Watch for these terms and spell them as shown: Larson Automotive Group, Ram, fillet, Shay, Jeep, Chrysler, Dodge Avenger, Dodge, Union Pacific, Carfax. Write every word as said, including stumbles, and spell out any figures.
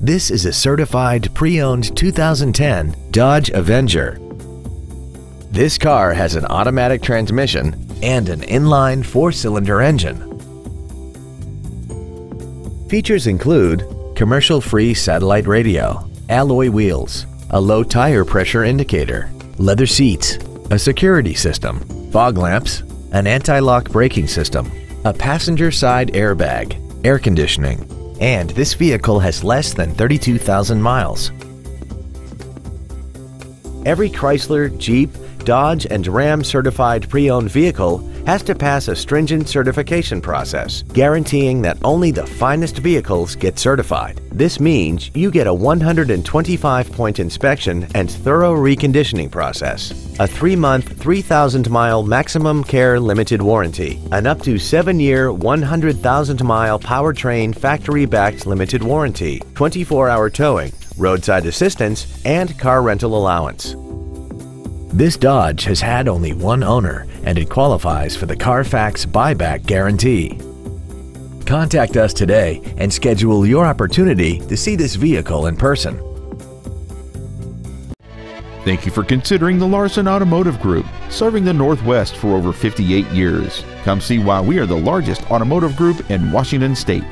This is a certified pre-owned two thousand ten Dodge Avenger. This car has an automatic transmission and an inline four-cylinder engine. Features include commercial-free satellite radio, alloy wheels, a low tire pressure indicator, leather seats, a security system, fog lamps, an anti-lock braking system, a passenger side airbag, air conditioning, and this vehicle has less than thirty-two thousand miles. Every Chrysler, Jeep, Dodge, and Ram certified pre-owned vehicle has to pass a stringent certification process, guaranteeing that only the finest vehicles get certified. This means you get a one hundred twenty-five point inspection and thorough reconditioning process, a three-month, three thousand mile maximum care limited warranty, an up to seven-year, one hundred thousand mile powertrain factory-backed limited warranty, twenty-four hour towing, roadside assistance, and car rental allowance. This Dodge has had only one owner and it qualifies for the Carfax buyback guarantee. Contact us today and schedule your opportunity to see this vehicle in person. Thank you for considering the Larson Automotive Group, serving the Northwest for over fifty-eight years. Come see why we are the largest automotive group in Washington State.